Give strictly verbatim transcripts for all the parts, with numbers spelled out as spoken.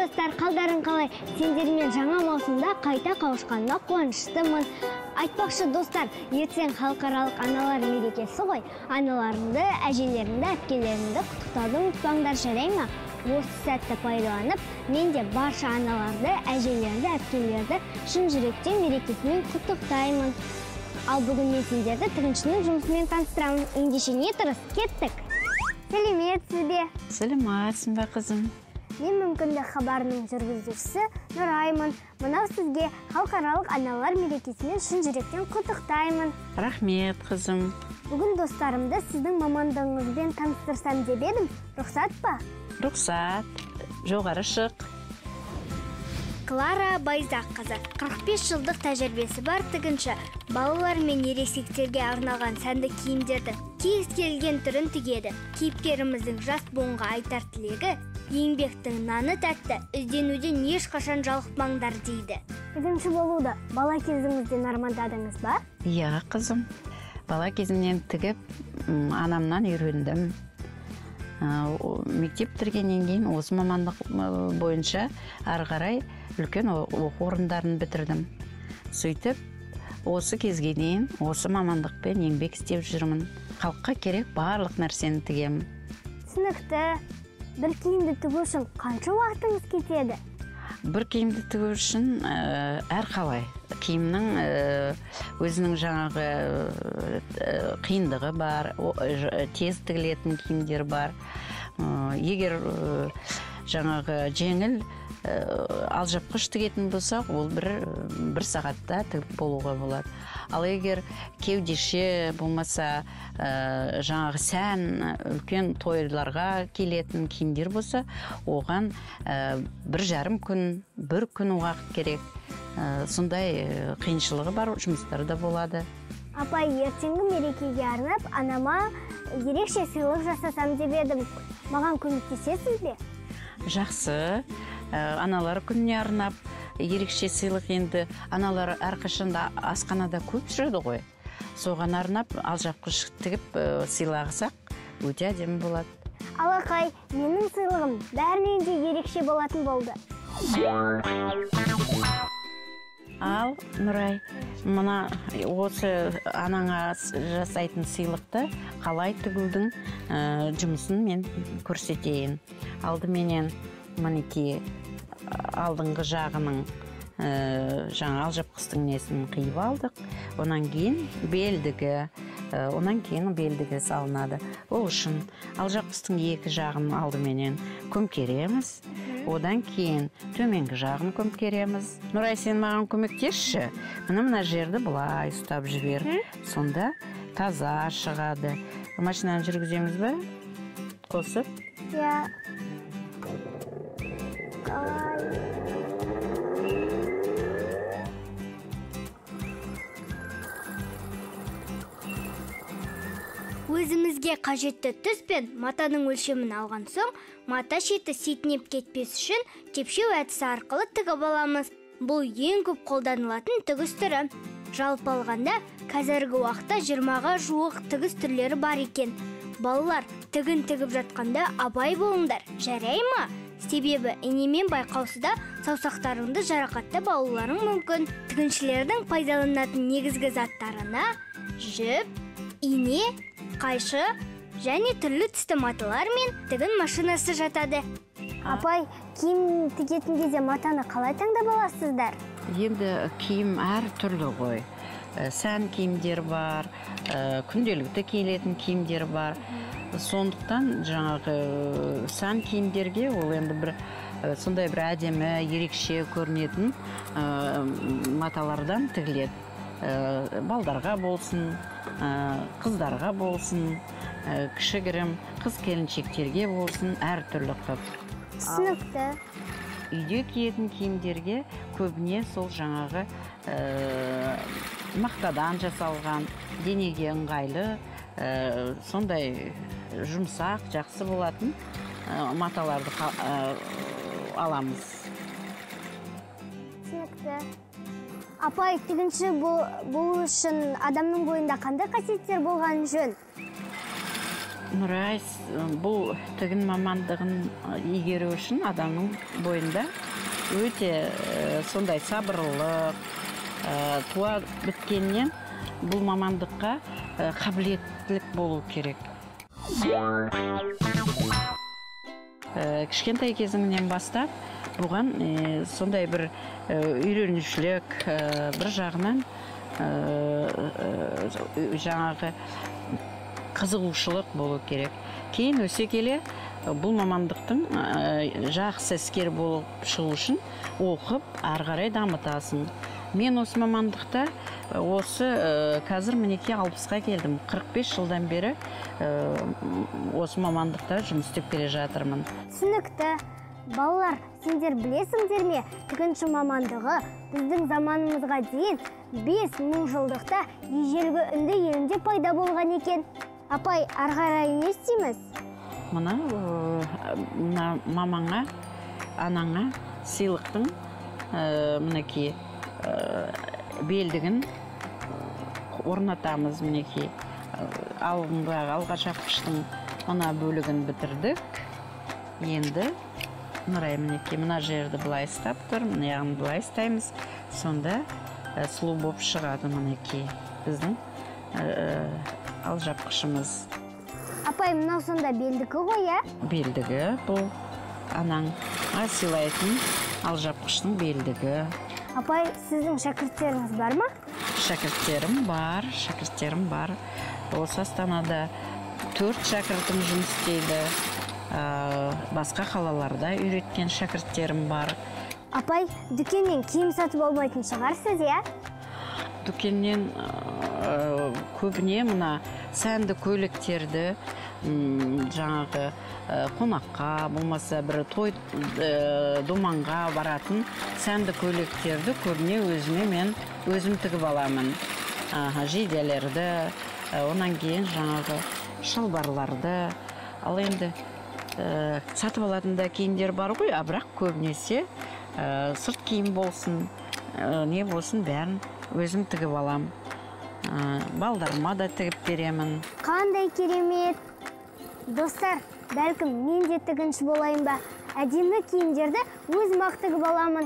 Достар, қалдарың қалай? Сендермен жаңа маусымда қайта қауышқанына қуаныштымын. Айтпақшы достар, ертең халықаралық аналар мерекесі ғой. Аналарыңды, әжелеріңді, әпкелеріңді құттықтауды ұмытпаңдар, жарай ма? Осы сәтті пайдаланып, мен де барша аналарды, әжелерді, әпкелерді шын жүректен мерекесімен құттықтаймын. Ал бүгін мен сендерді тігіншінің жұмысымен таныстырамын. Ендеше не тұрыс, кеттік. Сәлеметсіз бе? Сәлеметсің бе, қызым? Мен мүмкіндік хабарының жүргізушісі Нұраймын. Мынау сізге халықаралық аналар мерекесімен шын жүректен құттықтаймын. Рахмет, қызым. Бүгін достарымды сіздің мамандығыңызбен таныстырсам деп едім. Рұқсат па? Рұқсат. Жоғары шық. Клара Байзаққызы. қырық бес жылдық тәжірибесі бар тігінші. Балалар мен ересектерге арналған сәнді киімдерді кез келген түрін тігеді. Кейіпкеріміздің жас буынға айтар тілегі: еңбектің наны тәтті, ізденуден ешқашан жалықпаңдар, дейді. Тігінші болуды бала кезіңізден армандадыңыз ба? Иә, қызым. Бала кезімнен тігіп, анамнан үйрендім. Мектеп бітіргеннен кейін осы мамандық бойынша ары қарай үлкен оқу орындарын бітірдім. Сөйтіп, осы кезге дейін осы мамандықпен еңбек істеп жүрмін. Халыққа керек барлық нәрсені тігемін. Түсінікті. Бір киімді тігу үшін қанша уақытыңыз кетеді? Бір киімді тігу үшін әр қалай. Киімнің өзінің жаңағы қиындығы бар, тез тігілетін киімдер бар. Егер жаңағы жеңіл алжапқыш тігетін болсақ, ол бір сағатта тігіп болуға болады. Ал егер кеудеше болмаса, жаңағы сән үлкен тойларға келетін киімдер болса, оған бір жарым күн, бір күн уақыт керек. Сондай қиыншылығы бар жұмыстар да болады. Апай, ертеңгі мерекеге арнап, анама ерекше сыйлық жасасам деп едім. Маған көмектесесіз бе? Жақсы. Аналар күніне арнап ерекше сыйлық, енді аналар әрқашанда асханада көп жүреді ғой. Соған арнап алжапқыш тігіп сыйлағысақ, өте әдемі болады. Алақай, менің сыйлығым бәрінен де ерекше болатын болды. Ал, Нұрай, мына осы анаңа жасайтын сыйлықты қалай тігудің жұмысын мен көрсетейін. Алдыменен мінекей алдыңғы жағының жаңа алжапқыстың несін қиып алдық. Онан кейін белдігі, онан кейін белдігі салынады. Ол үшін алжапқыстың екі жағын алдыменен көмкереміз. Одан кейін төменгі жағын көмкереміз. Нұрай, сен маған көмектесші. Мына мына жерді былай ұстап жібер. Сонда таза шығады. Машинаны жүргіземіз бе? Қосып? Иә. Өзімізге қажетті түс пен матаның өлшемін алған соң, мата шеті сетінеп кетпес үшін тепшеу әдісі арқылы тігіп аламыз. Бұл ең көп қолданылатын тігіс түрі. Жалпы алғанда, қазіргі уақытта жиырмаға жуық тігіс түрлері бар екен. Балалар, тігін тігіп жатқанда абай болыңдар, жарай ма? Себебі инемен байқаусыда саусақтарыңды жарақаттап алуларың мүмкін. Тігіншілердің пайдаланатын негізгі заттарына жіп, ине, қайшы және түрлі түсті маталар мен тігін машинасы жатады. Апай, киім тігетін кезде матаны қалай таңдап аласыздар? Енді киім әр түрлі ғой. Сән киімдер бар, күнделікті киілетін киімдер бар. Сондықтан жаңағы сән киімдерге ол енді бір сондай бір әдемі, ерекше көрінетін маталардан тігіледі. Балдарға болсын, қыздарға болсын, кішігірім қыз келіншектерге болсын, әр түрлі қып. Түсінікті. Үйде киетін киімдерге көбіне сол жаңағы мақтадан жасалған, денеге ыңғайлы, сондай жұмсақ, жақсы болатын маталарды аламыз. Түсінікті. Апай, тігінші болу үшін адамның бойында қандай қасиеттер болған жөн? Нұрайс, бұл тігін мамандығын игеру үшін адамның бойында өте сондай сабырлық, туа біткеннен бұл мамандыққа қабілеттілік болу керек. Кішкентай кезімнен бастап, бұған сондай бір үйренушілік, бір жағынан жаңағы қызығушылық болу керек. Кейін өсе келе бұл мамандықтың жақсы іскер болып шығу үшін оқып, арғарай дамытасын. Мен осы мамандықта осы қазір мінеке алпысқа келдім. қырық бес жылдан бері осы мамандықта жұмыс істеп келе жатырмын. Түсінікті. Балалар, сендер білесіңдер ме? Тігінші мамандығы біздің заманымызға дейін бес мың жылдықта ежелгі үнді елінде пайда болған екен. Апай, арғарай не істейміз? Мына мамаңа, анаңа сыйлықтың мінеке белдігін орнатамыз. Мінеке алдындағы алғашапқыштың мына бөлігін бітірдік. Енді Нұрай, мінеке мына жерді былай ұстап тұр, мына яғын былай ұстаймыз. Сонда сұлу боп шығады мінеке біздің алжапқышымыз. Апай, мынау сонда белдігі ғой, ә? Белдігі бұл анаң асылайтын алжапқыштың белдігі. Апай, сіздің шәкірттеріңіз бар ма? Шәкірттерім бар, шәкірттерім бар. Осы Астанада төрт шәкіртім жұмыс істейді. Басқа қалаларда үйреткен шәкірттерім бар. Апай, дүкеннен киім сатып алмайтын шығарсыз, иә? Дүкеннен көбіне мына сәнді көйлектерді жаңағы қонаққа, болмаса бір той доманға баратын сәнді көйлектерді көбіне өзіме мен өзім тігіп аламын. Жейделерді, онан кейін жаңағы шалбарларды. Ал енді сатып алатында киімдер бар ғой, а бірақ көбінесе сырт киім болсын, не болсын, бәрін өзім тігіп алам. Балдарыма да тігіп беремін. Қандай керемет! Достар, бәлкім мен де тігінші болайын ба? Әдемі киімдерді өзім ақ тігіп аламын.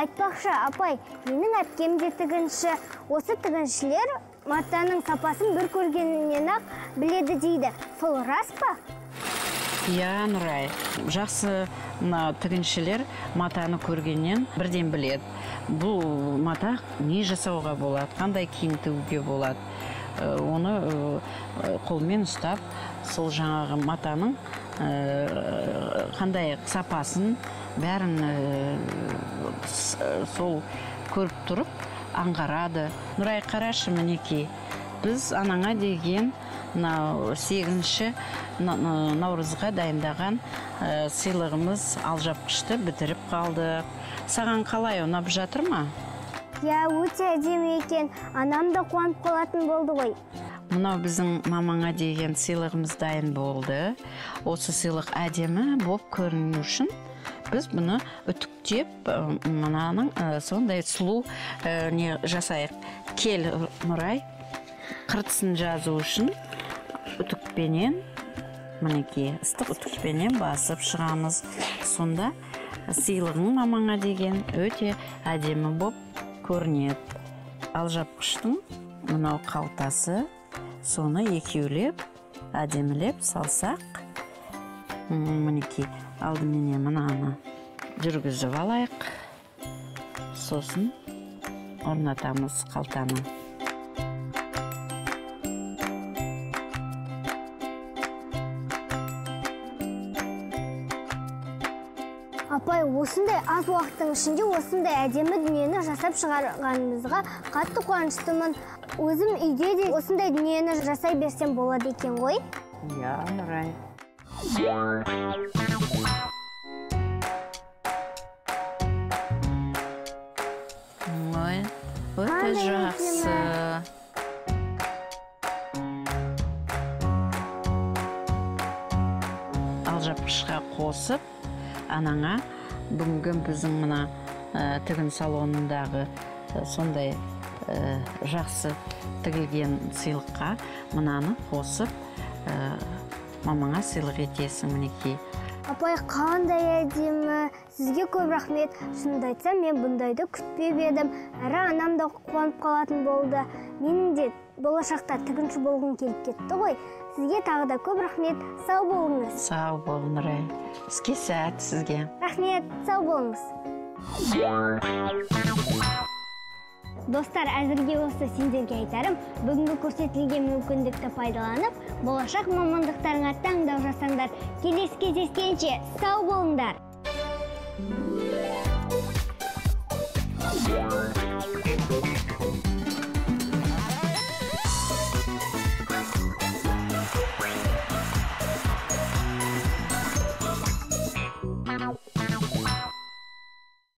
Айтпақшы, апай, менің әпкем де тігінші. Осы тігіншілер матаның сапасын бір көргеннен-ақ біледі дейді. Сол рас па? Иә, Нұрай. Жақсы тігіншілер матаны көргеннен бірден біледі. Бұл мата не жасауға болады, қандай киім тігуге болады. Оны қолмен ұстап, сол жаңағы матаның қандай сапасын бәрін сол көріп тұрып аңғарады. Нұрай, қарашы мінеке, біз анаңа деген сегізінші наурызға дайындаған сыйлығымыз алжапқышты бітіріп қалды. Саған қалай, ұнап жатыр ма? Я өте әдемі екен, анам да қуанып қалатын болды ғой. Мынау біздің мамаңа деген сыйлығымыз дайын болды. Осы сыйлық әдемі боп көріну үшін біз бұны үтіктеп, мынаның сондай сұлу не жасайық. Кел, Нұрай, қыртысын жазу үшін үтікпенен, мінеке, ыстық үтікпенен басып шығамыз. Сонда сыйлығың мамаңа деген өте әдемі боп көрінеді. Алжапқыштың мынау қалтасы, соны екеулеп, әдемілеп салсақ, мінеке алдымене мынаны жүргізіп алайық, сосын орнатамыз қалтаны. Апай, осындай аз уақыттың ішінде осындай әдемі дүниені жасап шығарғанымызға қатты қуаныштымын. Өзім үйде де осындай дүниені жасай берсем болады екен ғой? Иә, Нұрай. Ой, өте жақсы. Алжапқышқа қол қосып, анаңа бүгінгі біздің мына тігін салонындағы сондай жақсы тігілген сыйлыққа мынаны қосып, мамаңа сыйлық етесің мінекей. Апай, қандай әдемі, сізге көп рахмет. Шынымды айтсам, мен бұндайды күтпеп едім. Әрі анам да қуанып қалатын болды. Менің де болашақта тігінші болғым келіп кетті ғой. Сізге тағы да көп рахмет. Сау болыңыз. Сау болыңыз, Рай. Іске сәт сізге. Рахмет, сау болыңыз. Достар, әзірге осы сендерге айтарым, бүгінгі көрсетілген мүмкіндікті пайдаланып, болашақ мамандықтарыңа таңдау жасаңдар. Келесі кездескенше, сау болыңдар!